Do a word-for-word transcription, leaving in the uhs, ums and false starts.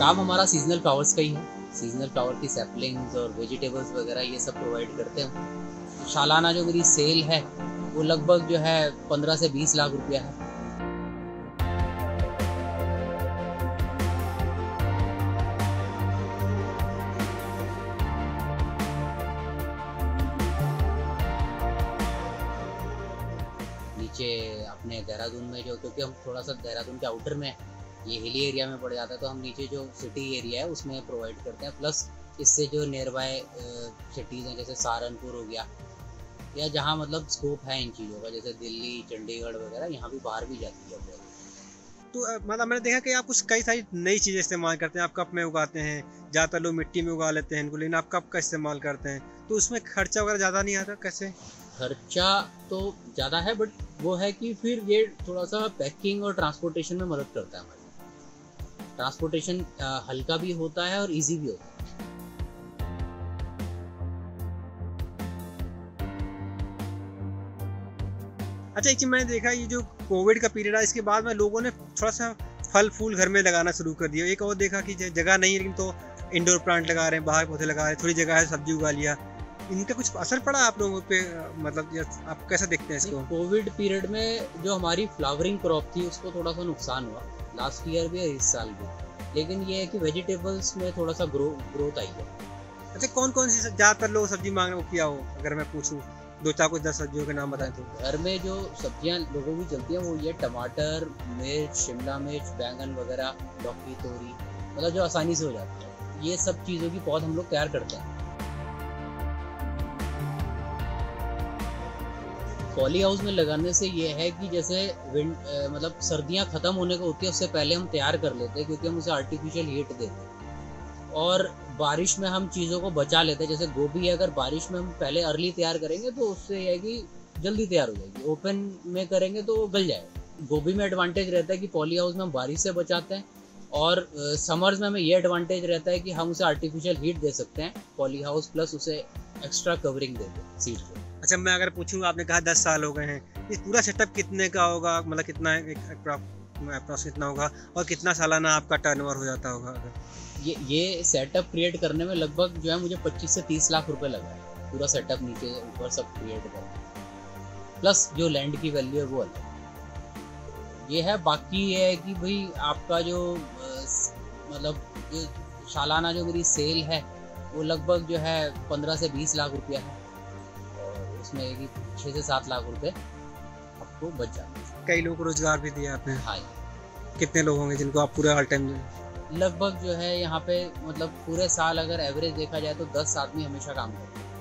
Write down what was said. काम हमारा seasonal flowers का ही है। सीजनल फ्लावर की सैपलिंग्स और वेजिटेबल्स वगैरह ये सब प्रोवाइड करते हैं। सालाना जो मेरी सेल है वो लगभग जो है पंद्रह से बीस लाख रुपया है। नीचे अपने देहरादून में जो, क्योंकि हम थोड़ा सा देहरादून के आउटर में ये हिली एरिया में पड़ जाता है, तो हम नीचे जो सिटी एरिया है उसमें प्रोवाइड करते हैं। प्लस इससे जो नियर बाय सिटीज़ हैं जैसे सहारनपुर हो गया, या जहाँ मतलब स्कोप है इन चीज़ों का, जैसे दिल्ली, चंडीगढ़ वगैरह, यहाँ भी बाहर भी जाती है। तो मतलब मैंने देखा कि आप कुछ कई सारी नई चीज़ें इस्तेमाल करते हैं। आप कप में उगाते हैं, ज़्यादातर लोग मिट्टी में उगा लेते हैं इनको, लेकिन आप कप का इस्तेमाल करते हैं। तो उसमें खर्चा वगैरह ज़्यादा नहीं आता? कैसे? खर्चा तो ज़्यादा है, बट वो है कि फिर ये थोड़ा सा पैकिंग और ट्रांसपोर्टेशन में मदद करता है हमारे। ट्रांसपोर्टेशन हल्का भी होता है और इजी भी होता है। अच्छा, एक चीज़ मैंने देखा, ये जो कोविड का पीरियड है इसके बाद में लोगों ने थोड़ा सा फल फूल घर में लगाना शुरू कर दिया। एक और देखा कि जगह नहीं है लेकिन तो इंडोर प्लांट लगा रहे हैं, बाहर पौधे लगा रहे हैं, थोड़ी जगह है सब्जी उगा लिया। इनका कुछ असर पड़ा आप लोगों पे? मतलब आप कैसा देखते हैं इसको? कोविड पीरियड में जो हमारी फ्लावरिंग क्रॉप थी उसको थोड़ा सा नुकसान हुआ, लास्ट ईयर भी और इस साल भी। लेकिन ये है कि वेजिटेबल्स में थोड़ा सा ग्रो ग्रोथ आई है। अच्छा, कौन कौन सी ज़्यादातर लोग सब्जी मांगने को किया हो? अगर मैं पूछूँ दो चार कुछ दस सब्जियों के नाम बताएं तो। घर में जो सब्जियाँ लोगों की चलती हैं वो ये टमाटर, मिर्च, शिमला मिर्च, बैंगन वगैरह, लौकी, तोरी, मतलब जो आसानी से हो जाती है, ये सब चीज़ों की पौध हम लोग तैयार करते हैं। पॉली हाउस में लगाने से ये है कि जैसे विंड मतलब सर्दियां ख़त्म होने को होती है उससे पहले हम तैयार कर लेते हैं, क्योंकि हम उसे आर्टिफिशियल हीट देते हैं। और बारिश में हम चीज़ों को बचा लेते हैं। जैसे गोभी अगर बारिश में हम पहले अर्ली तैयार करेंगे तो उससे यह है कि जल्दी तैयार हो जाएगी, ओपन में करेंगे तो वो गल जाएगा। गोभी में एडवांटेज रहता है कि पॉली हाउस में हम बारिश से बचाते हैं, और समर्स में हमें यह एडवांटेज रहता है कि हम उसे आर्टिफिशियल हीट दे सकते हैं पॉली हाउस, प्लस उसे एक्स्ट्रा कवरिंग देते हैं सीड को। अच्छा, मैं अगर पूछूंगा, आपने कहा दस साल हो गए हैं, इस पूरा सेटअप कितने का होगा? मतलब कितना एक अप्रॉक्स कितना होगा और कितना सालाना आपका टर्नओवर हो जाता होगा? अगर ये ये सेटअप क्रिएट करने में लगभग जो है मुझे पच्चीस से तीस लाख रुपए लगा है, पूरा सेटअप नीचे ऊपर सब क्रिएट करना, प्लस जो लैंड की वैल्यू है वो अलग। ये है। बाकी ये है कि भाई आपका जो मतलब जो सालाना जो मेरी सेल है वो लगभग जो है पंद्रह से बीस लाख रुपया है, और उसमें एक छः से सात लाख रुपए आपको बच जाते हैं। कई लोग रोजगार भी दिया आपने? हाँ। कितने लोग होंगे जिनको आप पूरा ऑल टाइम? लगभग जो है यहाँ पे मतलब पूरे साल अगर एवरेज देखा जाए तो दस आदमी हमेशा काम करते हैं।